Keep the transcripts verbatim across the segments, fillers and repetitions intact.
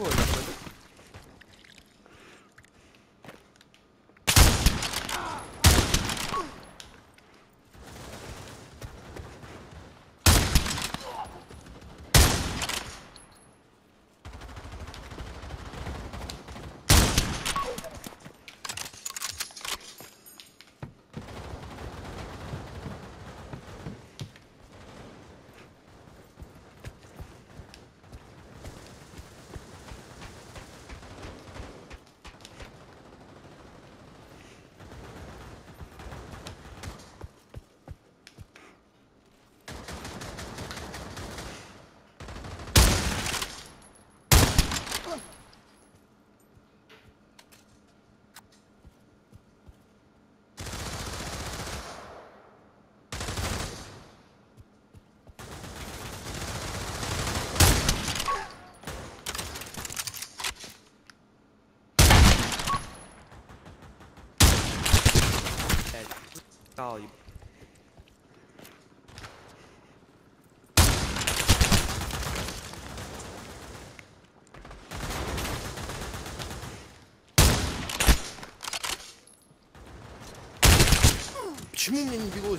뚫고 올렸거든. 아, 이... 주민님 이거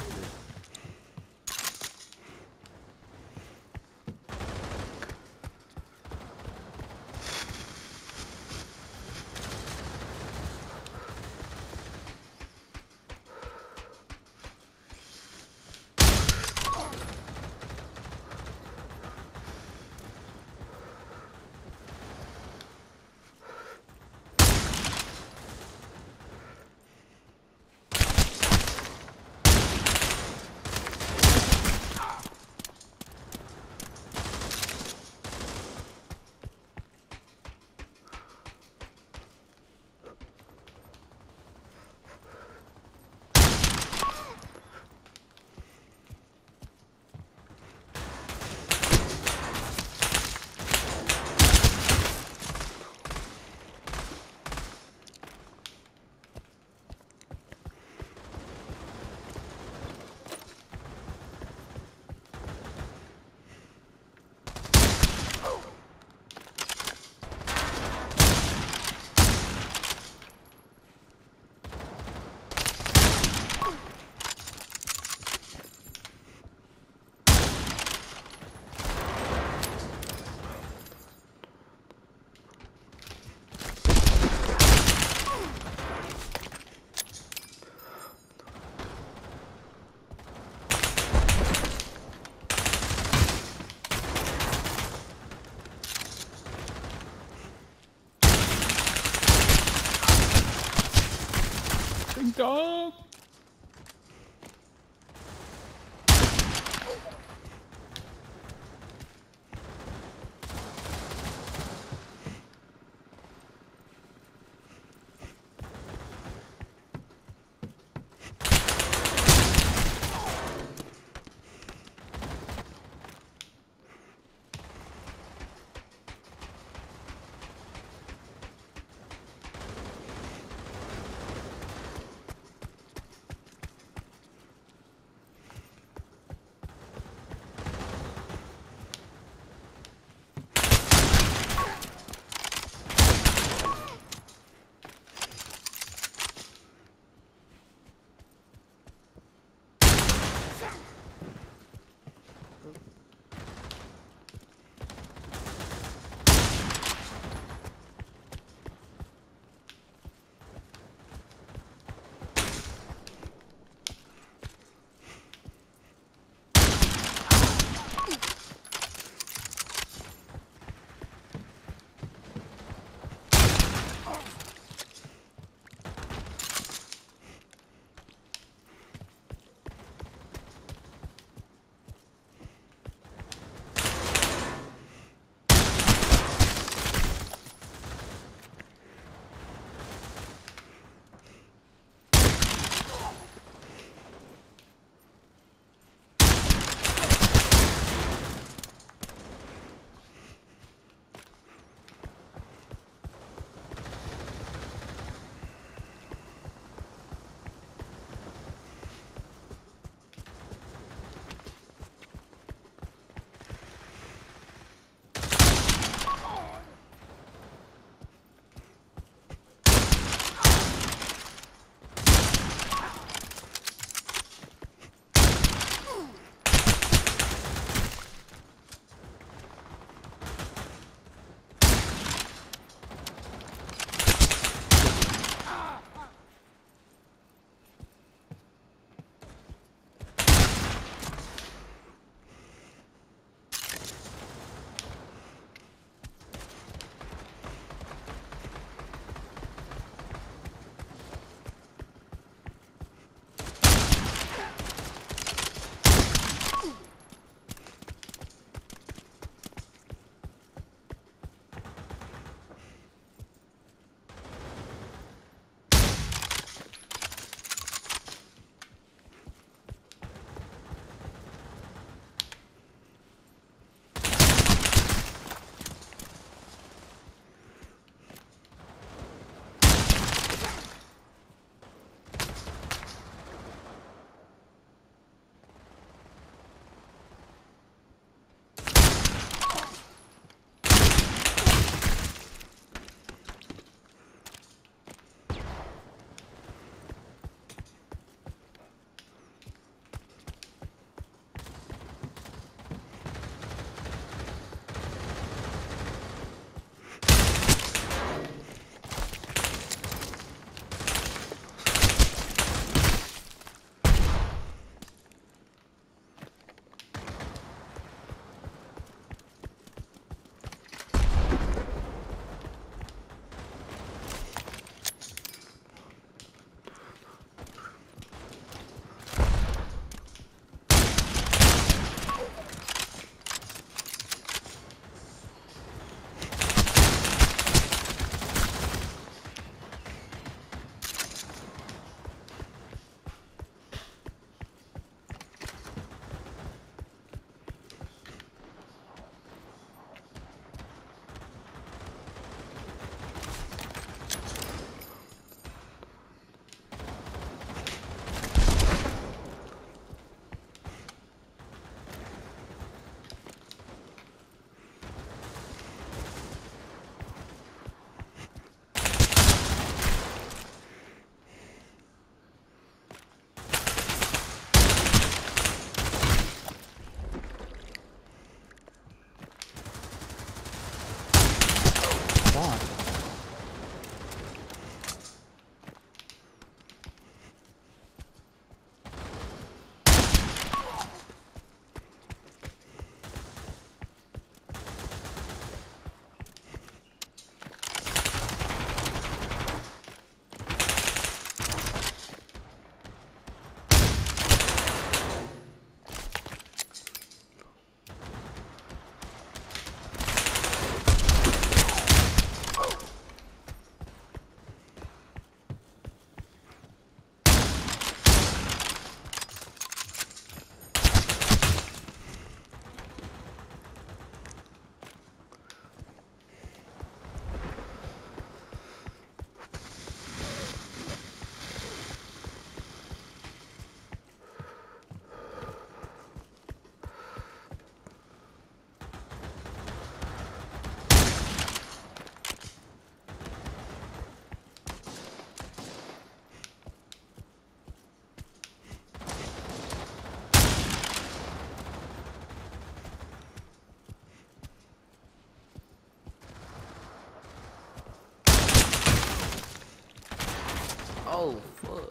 Oh, fuck.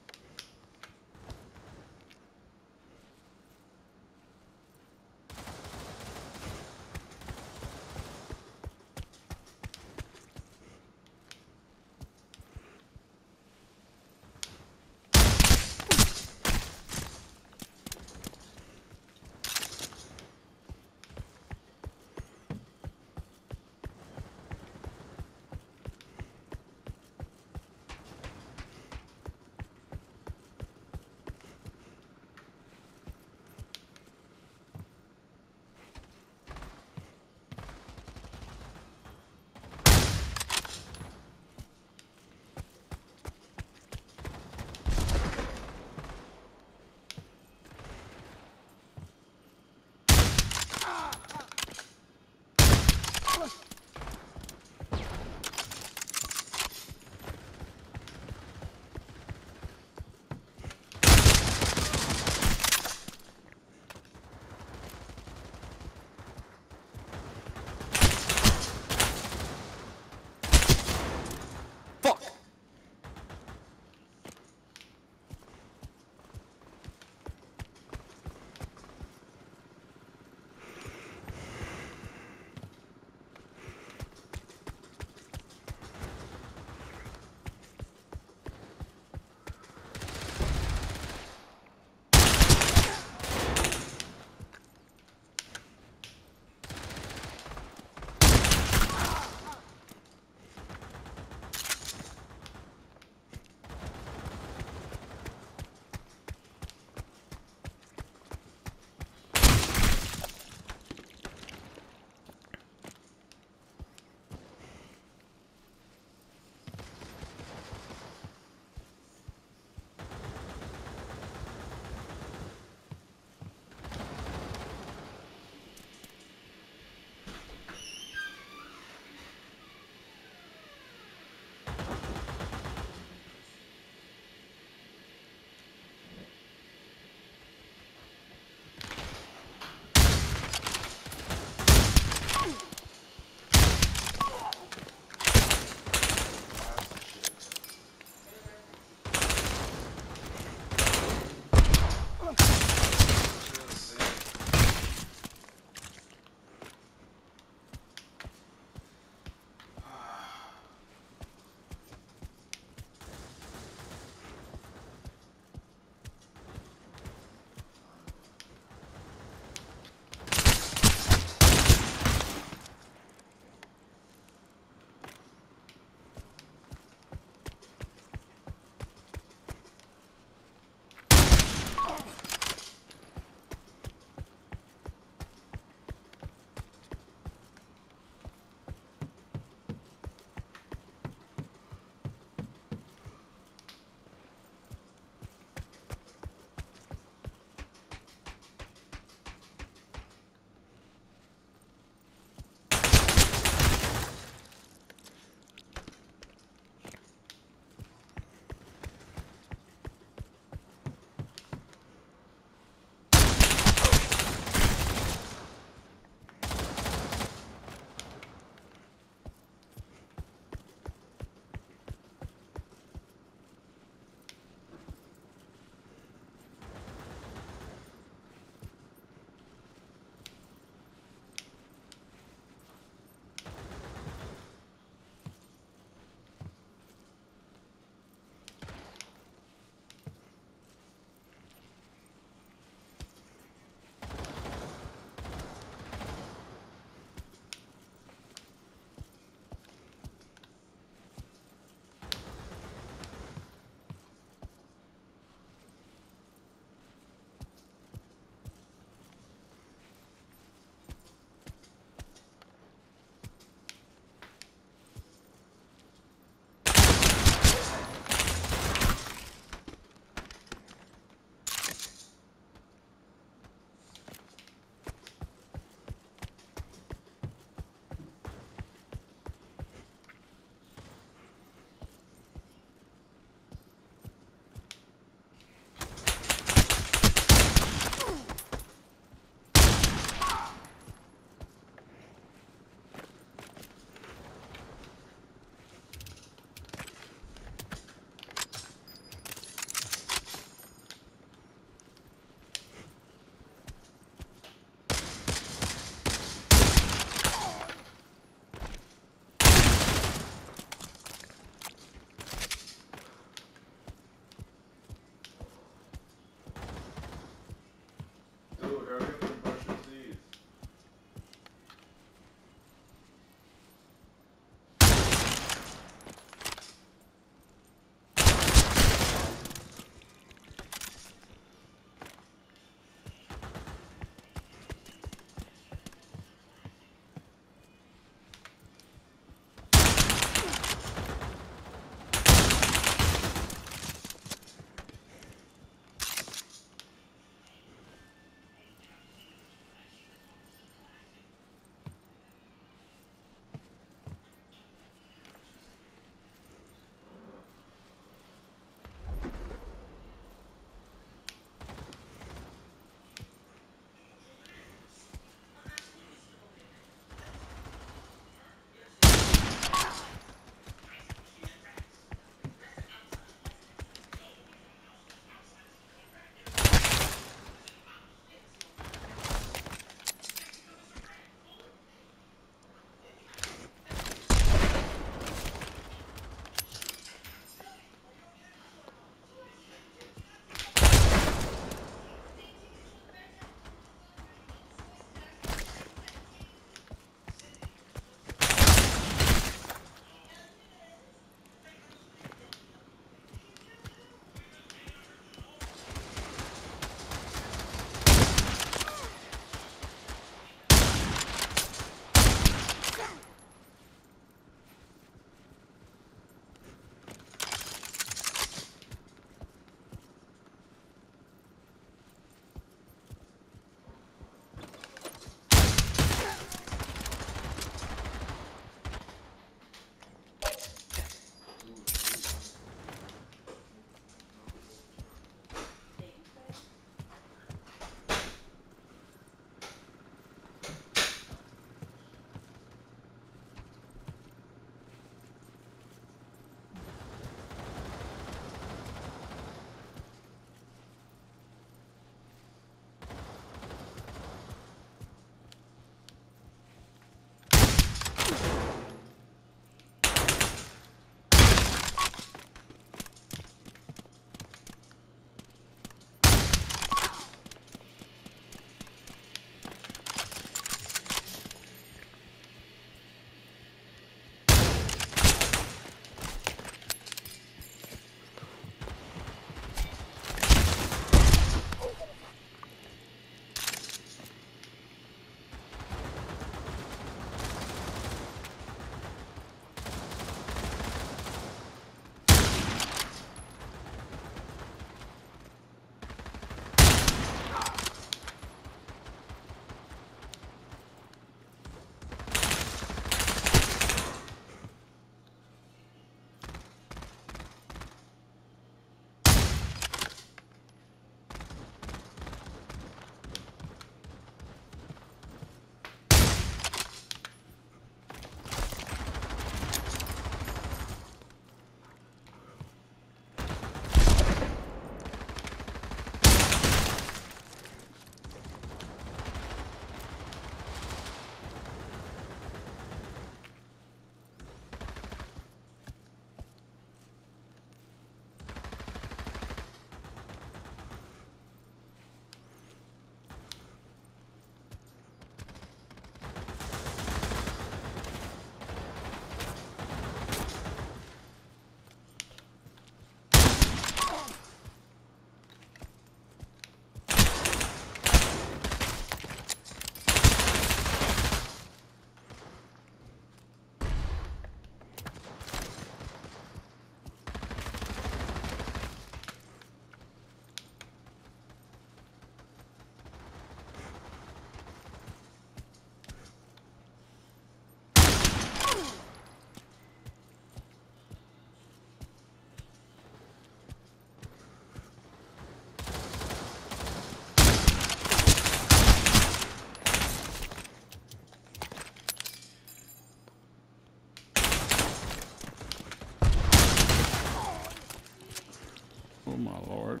Oh my lord.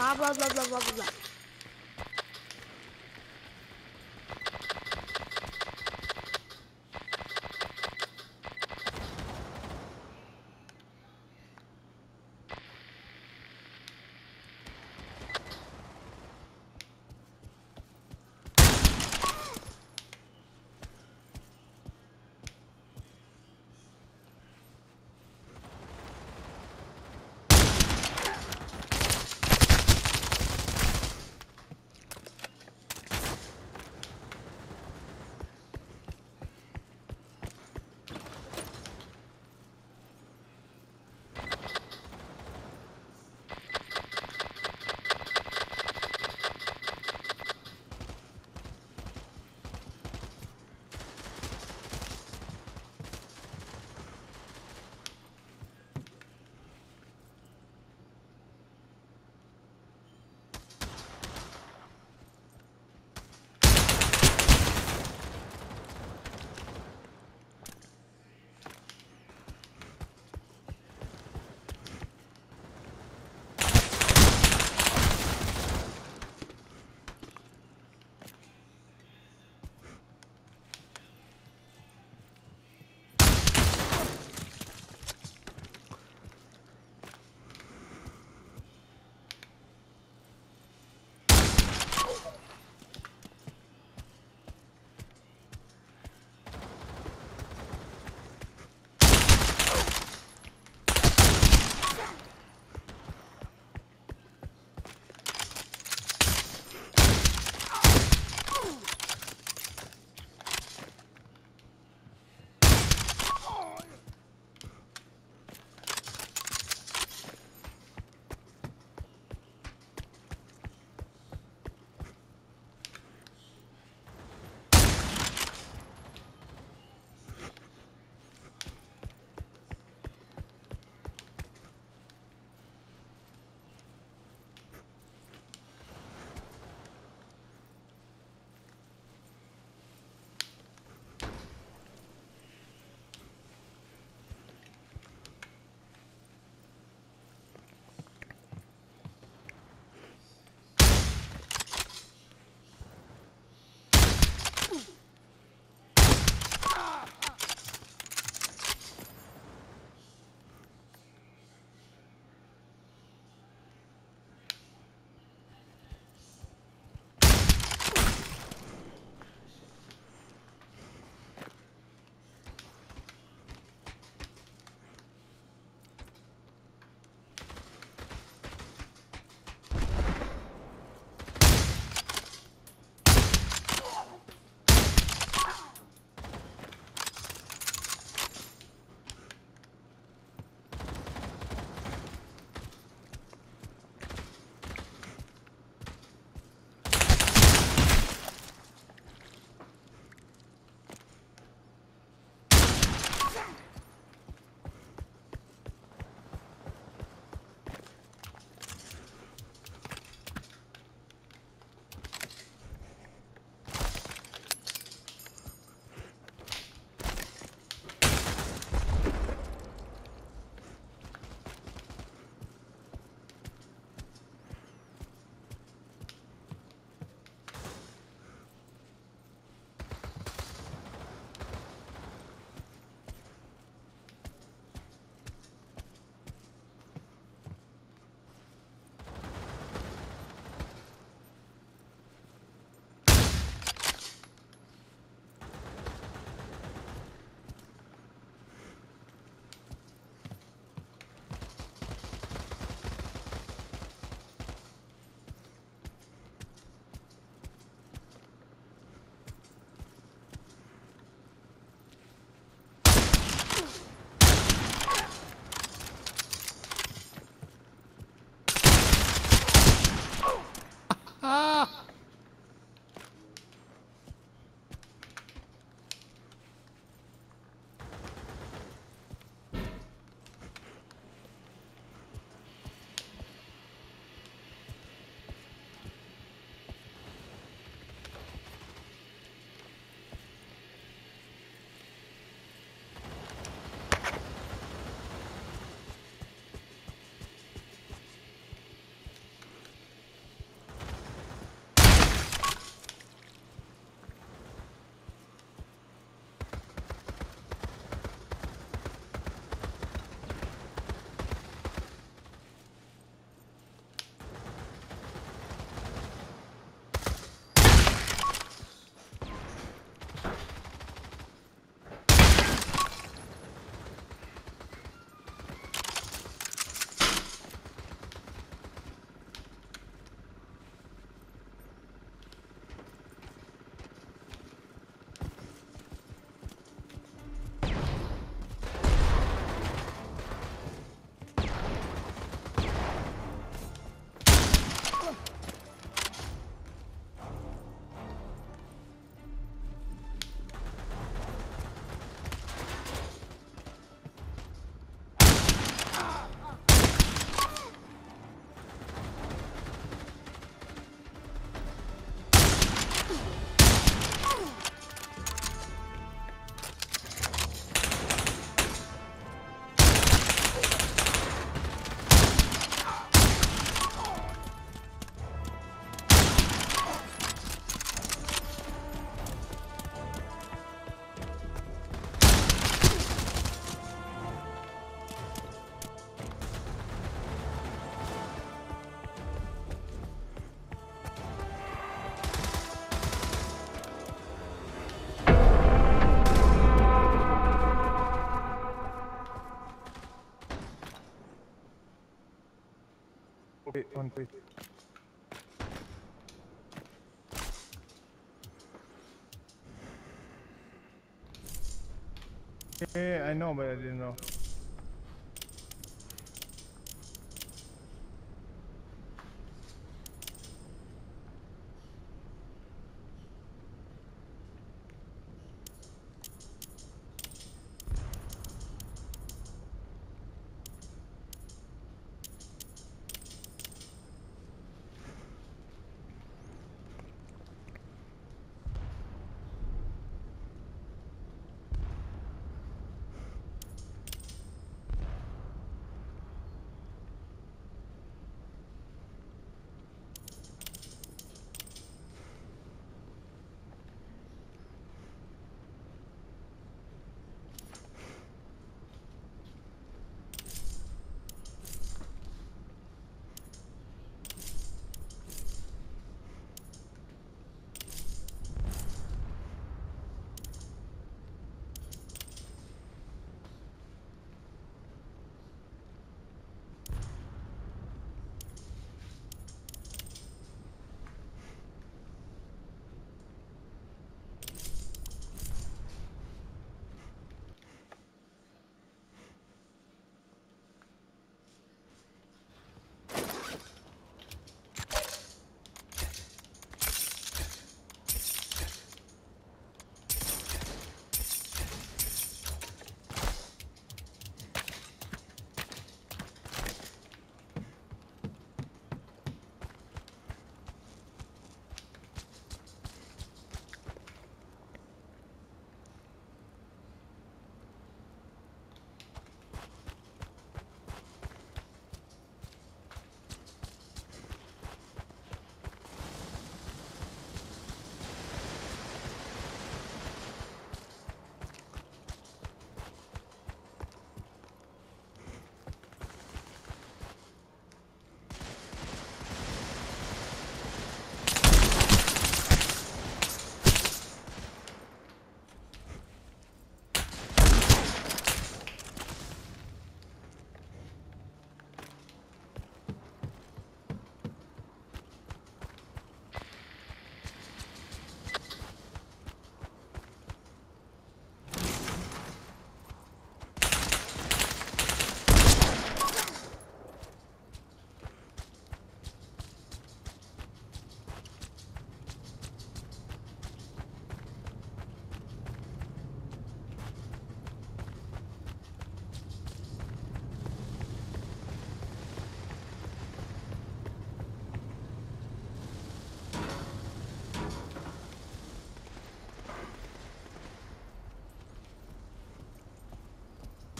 Ah, blah, blah, blah, blah, blah. one, three. Yeah, I know, but I didn't know.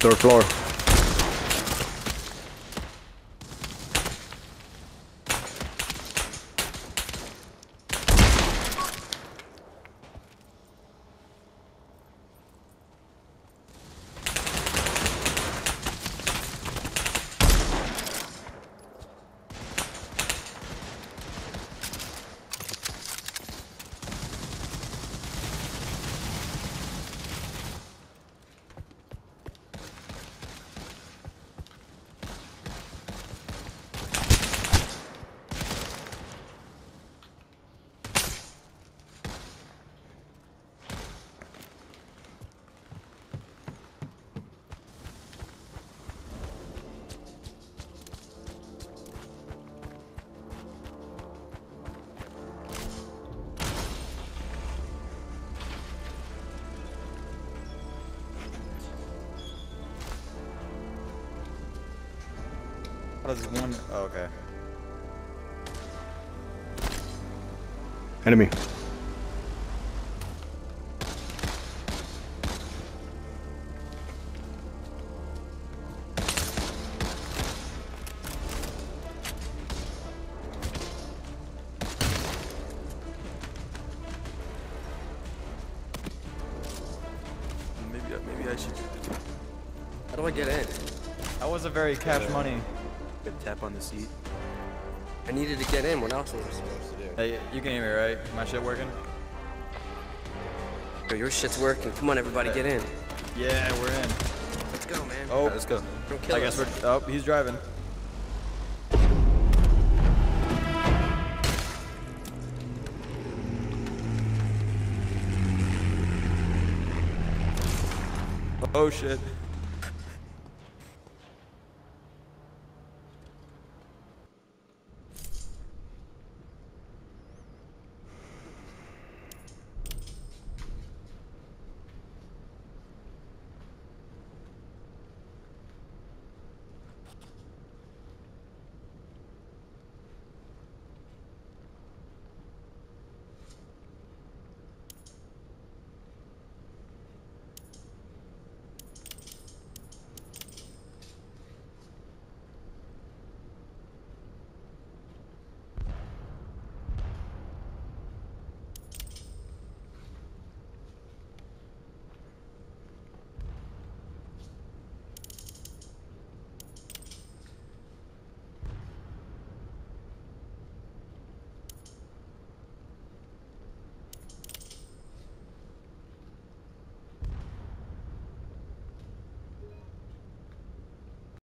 Third floor. There's one. Oh, okay. Enemy. Maybe, maybe I should. How do I get in? That was a very cash yeah. money. Tap on the seat. I needed to get in. What else was I supposed to do? Hey, you can hear me, right? My shit working? Yo, your shit's working. Come on, everybody, okay. Get in. Yeah, we're in. Let's go, man. Oh, right, let's go. Don't kill I us. guess we're. Oh, he's driving. Oh shit.